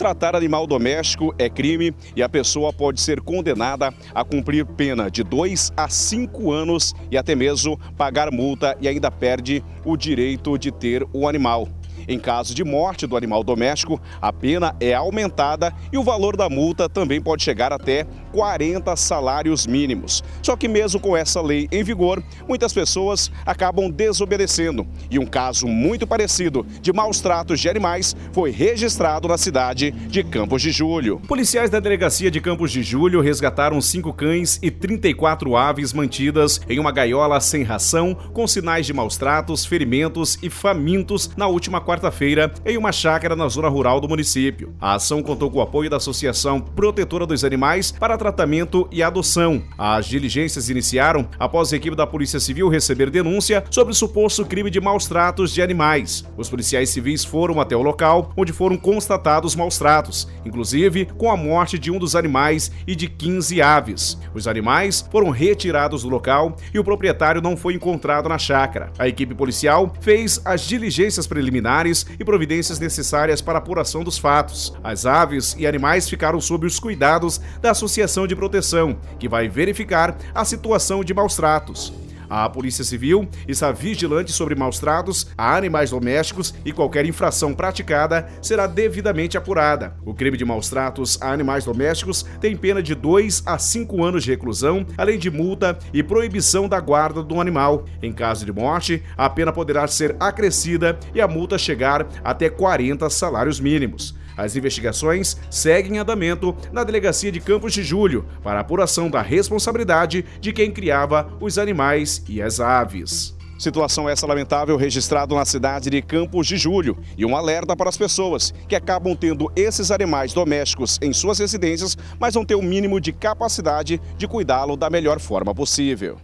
Maltratar animal doméstico é crime e a pessoa pode ser condenada a cumprir pena de 2 a 5 anos e até mesmo pagar multa, e ainda perde o direito de ter o animal. Em caso de morte do animal doméstico, a pena é aumentada e o valor da multa também pode chegar até 40 salários mínimos. Só que mesmo com essa lei em vigor, muitas pessoas acabam desobedecendo. E um caso muito parecido de maus tratos de animais foi registrado na cidade de Campos de Júlio. Policiais da Delegacia de Campos de Júlio resgataram 5 cães e 34 aves mantidas em uma gaiola sem ração, com sinais de maus tratos, ferimentos e famintos na última quarta-feira em uma chácara na zona rural do município. A ação contou com o apoio da Associação Protetora dos Animais para Tratamento e Adoção. As diligências iniciaram após a equipe da Polícia Civil receber denúncia sobre o suposto crime de maus tratos de animais. Os policiais civis foram até o local onde foram constatados maus tratos, inclusive com a morte de um dos animais e de 15 aves. Os animais foram retirados do local e o proprietário não foi encontrado na chácara. A equipe policial fez as diligências preliminares e providências necessárias para a apuração dos fatos. As aves e animais ficaram sob os cuidados da Associação de Proteção, que vai verificar a situação de maus tratos. A Polícia Civil está vigilante sobre maus tratos a animais domésticos e qualquer infração praticada será devidamente apurada. O crime de maus tratos a animais domésticos tem pena de 2 a 5 anos de reclusão, além de multa e proibição da guarda do animal. Em caso de morte, a pena poderá ser acrescida e a multa chegar até 40 salários mínimos. As investigações seguem em andamento na Delegacia de Campos de Júlio para apuração da responsabilidade de quem criava os animais e as aves. Situação essa lamentável registrada na cidade de Campos de Júlio, e um alerta para as pessoas que acabam tendo esses animais domésticos em suas residências, mas não têm o mínimo de capacidade de cuidá-lo da melhor forma possível.